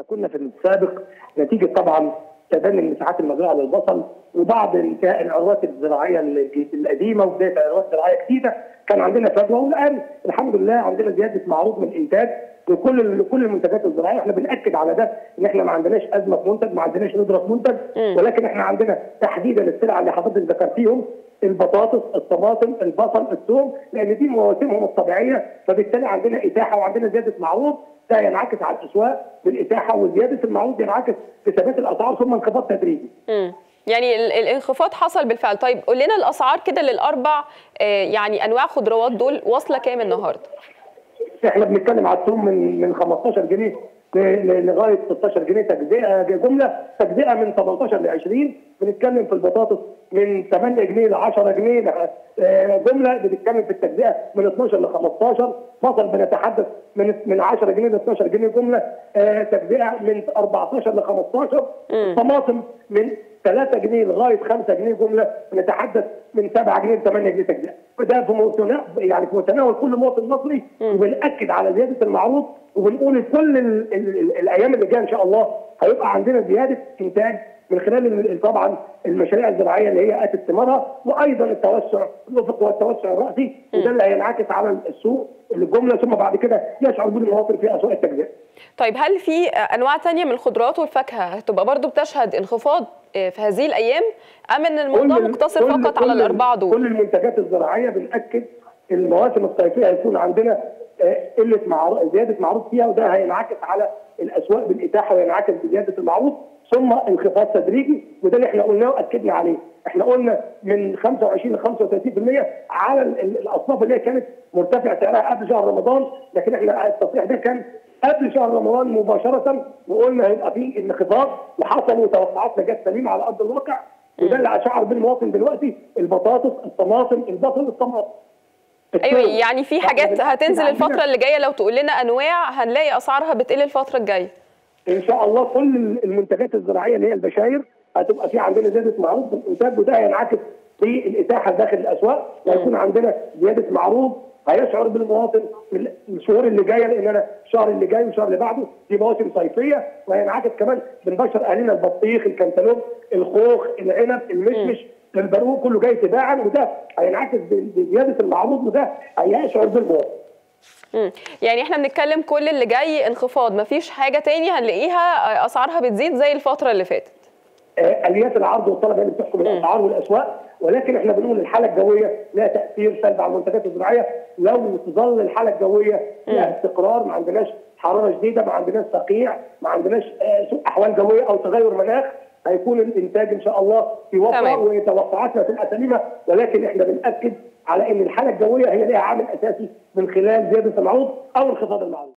احنا كنا في السابق نتيجه طبعا تبني المساحات المزروعه للبصل وبعض انتهاء العروات الزراعيه القديمه وبدايه عروات زراعيه جديده كان عندنا فجوه، والان الحمد لله عندنا زياده معروض من الانتاج لكل المنتجات الزراعيه. احنا بناكد على ده ان احنا ما عندناش ازمه منتج، ما عندناش ندره منتج، ولكن احنا عندنا تحديدا السلع اللي حضرتك ذكرتيهم، البطاطس، الطماطم، البصل، الثوم، لان دي مواسمهم الطبيعيه، فبالتالي عندنا اتاحه وعندنا زياده معروض، ده ينعكس على الاسواق بالاتاحه وزياده المعروض ينعكس في ثبات الاسعار ثم انخفاض تدريجي. يعني الانخفاض حصل بالفعل. طيب قول لنا الاسعار كده للاربع يعني انواع خضروات دول واصله كام النهارده؟ احنا بنتكلم على الثوم من 15 جنيه لغايه 16 جنيه تجزئه جمله، تجزئه من 18 ل 20، بنتكلم في البطاطس من 8 جنيه ل 10 جنيه جمله، بنتكلم في التجزئه من 12 ل 15، بصل بنتحدث من 10 جنيه ل 12 جنيه جمله تجزئه، من 14 ل 15، طماطم من 3 جنيه لغايه 5 جنيه جمله، بنتحدث من 7 جنيه ل 8 جنيه تجزئه، وده في متناول كل مواطن مصري، وبنأكد على زياده المعروض، وبنقول كل الايام اللي جايه ان شاء الله هيبقى عندنا زياده انتاج من خلال طبعا المشاريع الزراعيه اللي هي اتت ثمارها، وايضا التوسع الافقي والتوسع الراسي، وده اللي هينعكس على السوق الجمله، ثم بعد كده يشعر به المواطن في اسواق التجزئه. طيب هل في انواع ثانيه من الخضروات والفاكهه هتبقى برضو بتشهد انخفاض في هذه الايام، ام ان الموضوع مقتصر فقط على الاربعه دول؟ كل المنتجات الزراعيه بنأكد المواسم الصيفيه هيكون عندنا قله زياده معروض فيها، وده هينعكس على الاسواق بالاتاحه وينعكس بزياده المعروض ثم انخفاض تدريجي، وده اللي احنا قلناه واكدنا عليه. احنا قلنا من 25 ل 35% على الاصناف اللي هي كانت مرتفع سعرها قبل شهر رمضان، لكن احنا التصريح ده كان قبل شهر رمضان مباشره، وقلنا هيبقى فيه انخفاض، وحصل وتوقعات نجاح سليمه على ارض الواقع، وده اللي اشعر به المواطن دلوقتي، البطاطس، الطماطم، البصل، الطماطم. ايوه يعني في حاجات هتنزل الفتره اللي جايه، لو تقول لنا انواع هنلاقي اسعارها بتقل الفتره الجايه. ان شاء الله كل المنتجات الزراعيه اللي هي البشاير هتبقى في عندنا زياده معروض في الانتاج، وده هينعكس في الاتاحه داخل الاسواق، وهيكون عندنا زياده معروض هيشعر بالمواطن الشهور اللي جايه، لان انا الشهر اللي جاي والشهر اللي بعده في مواسم صيفيه، وهينعكس كمان بنبشر اهالينا البطيخ، الكنتالوب، الخوخ، العنب، المشمش، البرقوق، كله جاي تباعا، وده هينعكس بزياده المعروض، وده هيشعر بالمواطن. يعني احنا بنتكلم كل اللي جاي انخفاض، مفيش حاجه تاني هنلاقيها اسعارها بتزيد زي الفتره اللي فاتت. اليات العرض والطلب هي اللي بتحكم الاسعار والاسواق، ولكن احنا بنقول الحاله الجويه لها تاثير سلبي على المنتجات الزراعيه، لو تظل الحاله الجويه فيها استقرار، ما عندناش حراره شديده، ما عندناش صقيع، ما عندناش سوء احوال جويه او تغير مناخ، هيكون الانتاج ان شاء الله في وفره، وتوقعاتنا تبقى سليمه، ولكن احنا بنأكد على ان الحاله الجويه هي لها عامل اساسي من خلال زياده المعروض او انخفاض المعروض.